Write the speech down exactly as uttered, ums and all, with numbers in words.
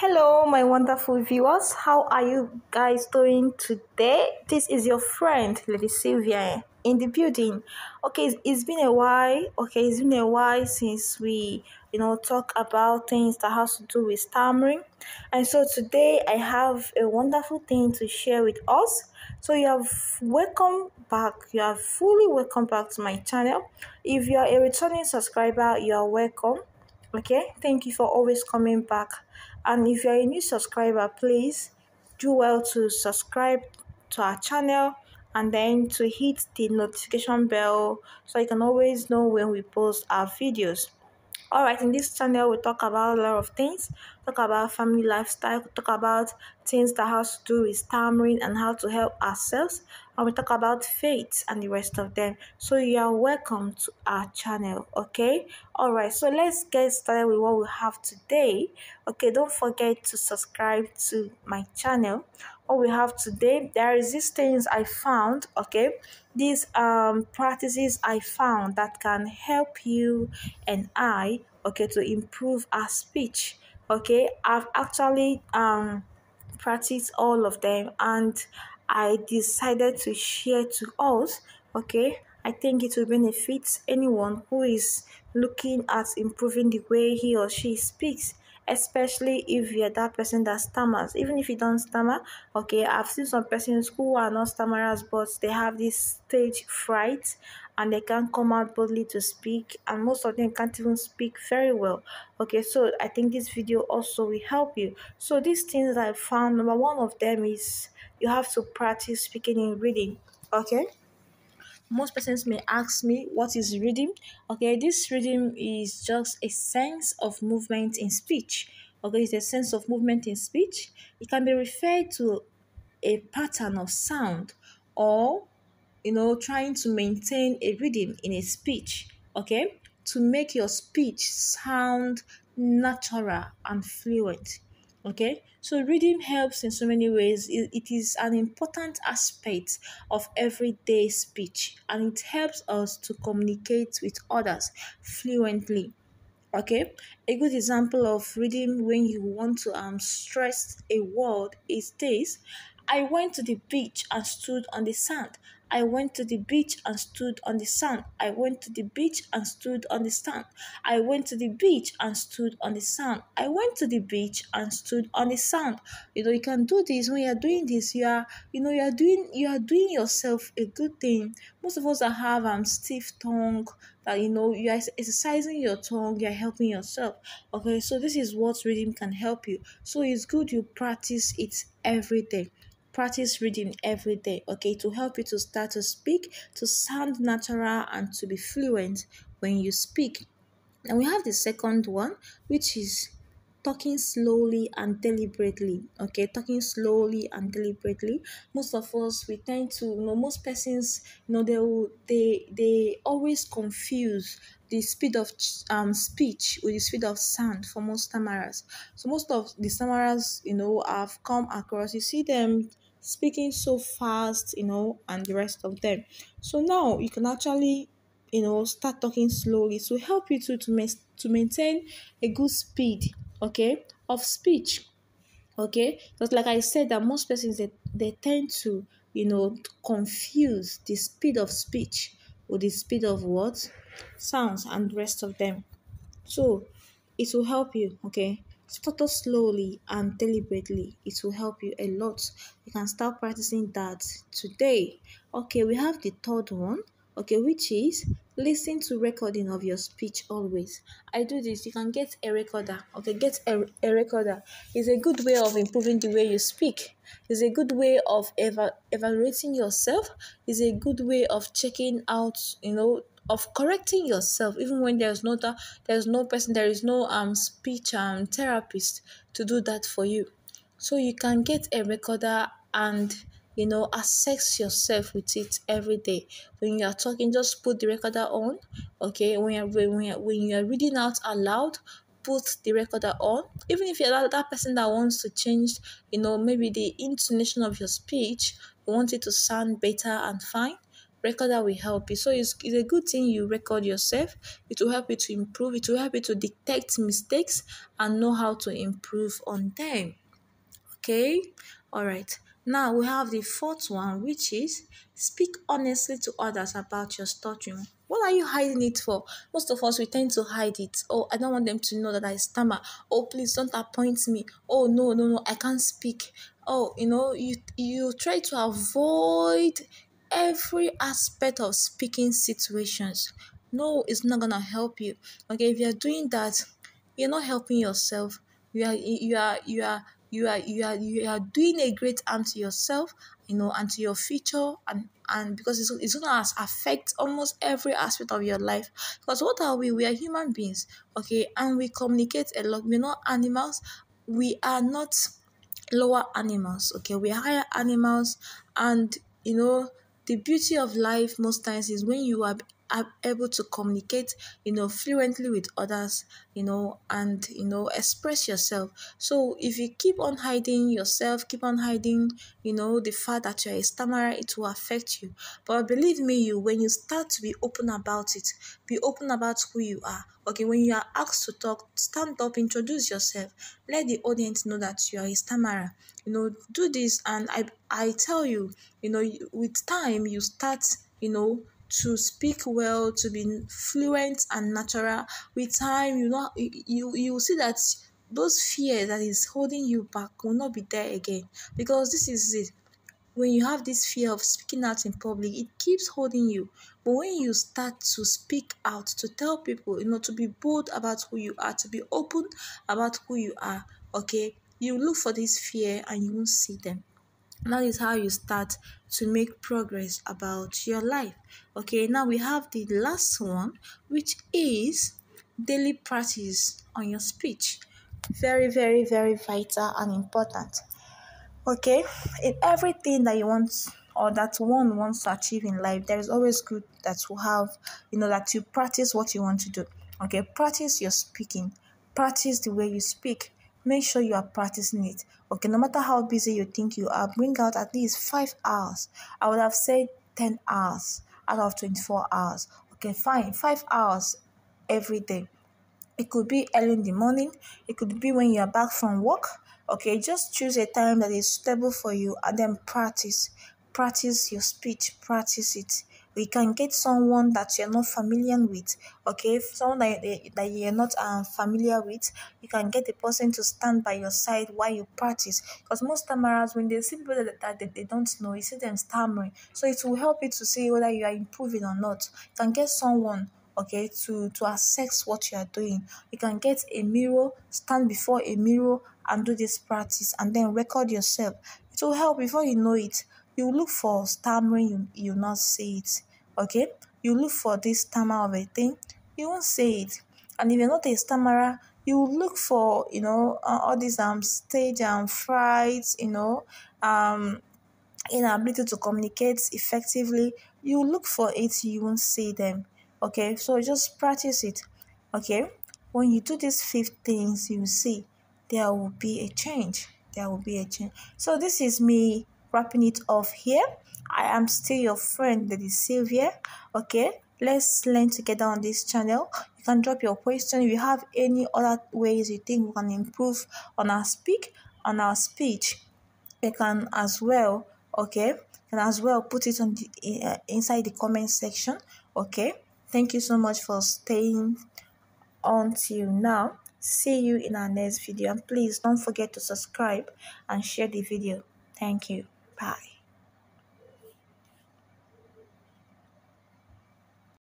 Hello my wonderful viewers, how are you guys doing today? This is your friend Lady Sylvia in the building. Okay, it's been a while. Okay, it's been a while since we you know talk about things that has to do with stammering, and so today I have a wonderful thing to share with us. So you have welcome back, you are fully welcome back to my channel. If you are a returning subscriber, you are welcome. Okay, thank you for always coming back. And if you are a new subscriber, please do well to subscribe to our channel and then to hit the notification bell so you can always know when we post our videos. All right, in this channel we talk about a lot of things. Talk about family lifestyle, we talk about things that has to do with stammering and how to help ourselves, and we talk about faith and the rest of them. So you are welcome to our channel. Okay, all right, so let's get started with what we have today. Okay, don't forget to subscribe to my channel. What we have today, there is these things I found. Okay, these um practices I found that can help you and I, okay, to improve our speech. Okay, I've actually um practiced all of them and I decided to share to us. Okay, I think it will benefit anyone who is looking at improving the way he or she speaks, especially if you're that person that stammers. Even if you don't stammer, okay, I've seen some persons who are not stammerers, but they have this stage fright and they can't come out boldly to speak, and most of them can't even speak very well. Okay, so I think this video also will help you. So these things that I found, number one of them is you have to practice speaking in reading. Okay, most persons may ask me, what is reading? Okay, this reading is just a sense of movement in speech. Okay, it's a sense of movement in speech. It can be referred to a pattern of sound, or you know, trying to maintain a rhythm in a speech. Okay, to make your speech sound natural and fluent. Okay, so reading helps in so many ways. It is an important aspect of everyday speech, and it helps us to communicate with others fluently. Okay, a good example of reading when you want to um stress a word is this: I went to the beach and stood on the sand. I went to the beach and stood on the sand. I went to the beach and stood on the sand. I went to the beach and stood on the sand. I went to the beach and stood on the sand. You know, you can do this. When you are doing this, you are, you know, you are doing, you are doing yourself a good thing. Most of us that have um stiff tongue, that you know, you are exercising your tongue, you are helping yourself. Okay, so this is what reading can help you. So it's good you practice it every day. Practice reading every day, okay, to help you to start to speak, to sound natural and to be fluent when you speak. And we have the second one, which is talking slowly and deliberately. Okay, talking slowly and deliberately. Most of us, we tend to, you know, most persons, you know, they will, they they always confuse the speed of um speech with the speed of sound for most stammerers. So most of the stammerers, you know, I've come across, you see them speaking so fast, you know, and the rest of them. So now you can actually, you know, start talking slowly to help you to to, ma to maintain a good speed, okay, of speech. Okay, just like I said, that most persons, they, they tend to, you know, confuse the speed of speech with the speed of what? Sounds and the rest of them. So it will help you, okay. Start off slowly and deliberately. It will help you a lot. You can start practicing that today. Okay, we have the third one, okay, which is listen to recording of your speech always. I do this. You can get a recorder. Okay, get a, a recorder. It's a good way of improving the way you speak. It's a good way of ever evaluating yourself. It's a good way of checking out, you know, of correcting yourself, even when there's no there's no person, there is no um speech um therapist to do that for you. So you can get a recorder and, you know, assess yourself with it every day. When you are talking, just put the recorder on. Okay, when you're when you're when you're reading out aloud, put the recorder on. Even if you're that, that person that wants to change, you know, maybe the intonation of your speech, you want it to sound better and fine, Record that will help you. So it's, it's a good thing you record yourself. It will help you to improve. It will help you to detect mistakes and know how to improve on them. Okay? All right. Now we have the fourth one, which is speak honestly to others about your stuttering. What are you hiding it for? Most of us, we tend to hide it. Oh, I don't want them to know that I stammer. Oh, please don't appoint me. Oh, no, no, no, I can't speak. Oh, you know, you, you try to avoid every aspect of speaking situations. No, it's not going to help you. Okay, if you're doing that, you're not helping yourself. You are, you are, you are. You are you are you are doing a great harm to yourself, you know, and to your future, and and because it's it's gonna affect almost every aspect of your life. Because what are we? We are human beings, okay, and we communicate a lot. We're not animals. We are not lower animals, okay. We are higher animals, and you know the beauty of life most times is when you are. are able to communicate, you know, fluently with others, you know, and, you know, express yourself. So if you keep on hiding yourself, keep on hiding, you know, the fact that you're a stammerer, it will affect you. But believe me, you, when you start to be open about it, be open about who you are. Okay, when you are asked to talk, stand up, introduce yourself. Let the audience know that you are a stammerer. You know, do this, and I, I tell you, you know, with time, you start, you know, to speak well, to be fluent and natural. With time, you know, you you will see that those fears that is holding you back will not be there again. Because this is it. When you have this fear of speaking out in public, it keeps holding you. But when you start to speak out, to tell people, you know, to be bold about who you are, to be open about who you are, okay, you look for this fear and you won't see them. That is how you start to make progress about your life. Okay, now we have the last one, which is daily practice on your speech. Very, very, very vital and important. Okay, in everything that you want or that one wants to achieve in life, there is always good that you have, you know, that you practice what you want to do. Okay, practice your speaking. Practice the way you speak. Make sure you are practicing it. Okay, no matter how busy you think you are, bring out at least five hours. I would have said ten hours out of twenty-four hours. Okay, fine, five hours every day. It could be early in the morning. It could be when you are back from work. Okay, just choose a time that is suitable for you and then practice. Practice your speech. Practice it. You can get someone that you're not familiar with, okay? Someone that, that you're not um, familiar with, you can get the person to stand by your side while you practice. Because most stammerers, when they see people that, that they, they don't know, you see them stammering. So it will help you to see whether you are improving or not. You can get someone, okay, to, to assess what you are doing. You can get a mirror, stand before a mirror and do this practice and then record yourself. It will help before you know it. You look for stammering, you, you not see it. Okay, you look for this stammer of a thing, you won't say it. And if you're not a stammerer, you look for, you know, uh, all these um stage and frights, you know, um inability to communicate effectively. You look for it, you won't see them. Okay, so just practice it. Okay, when you do these fifteen things, you see there will be a change. There will be a change. So this is me wrapping it off here. I am still your friend, Lady Sylvia. Okay, let's learn together on this channel. You can drop your question. If you have any other ways you think we can improve on our speak, on our speech, you can as well. Okay, you can as well put it on the uh, inside the comment section. Okay, thank you so much for staying until now. See you in our next video, and please don't forget to subscribe and share the video. Thank you. Bye.